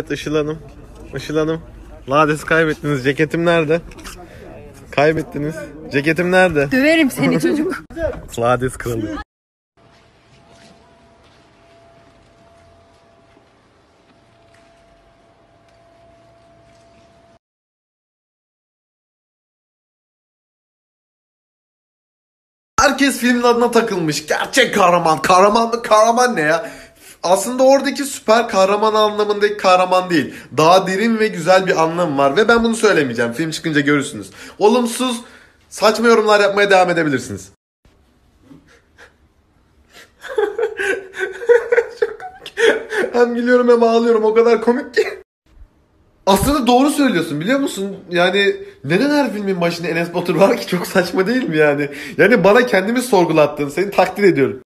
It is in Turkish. Evet Işıl Hanım, Işıl Hanım. Lades kaybettiniz, ceketim nerede? Kaybettiniz, ceketim nerede? Döverim seni çocuk. Lades kralı. Herkes filmin adına takılmış. Gerçek kahraman. Kahraman mı? Kahraman ne ya? Aslında oradaki süper kahraman anlamındaki kahraman değil. Daha derin ve güzel bir anlamı var ve ben bunu söylemeyeceğim. Film çıkınca görürsünüz. Olumsuz, saçma yorumlar yapmaya devam edebilirsiniz. Hem gülüyorum hem ağlıyorum. O kadar komik ki. Aslında doğru söylüyorsun, biliyor musun? Yani neden her filmin başında Enes Batur var ki? Çok saçma değil mi yani? Yani bana kendimi sorgulattın. Seni takdir ediyorum.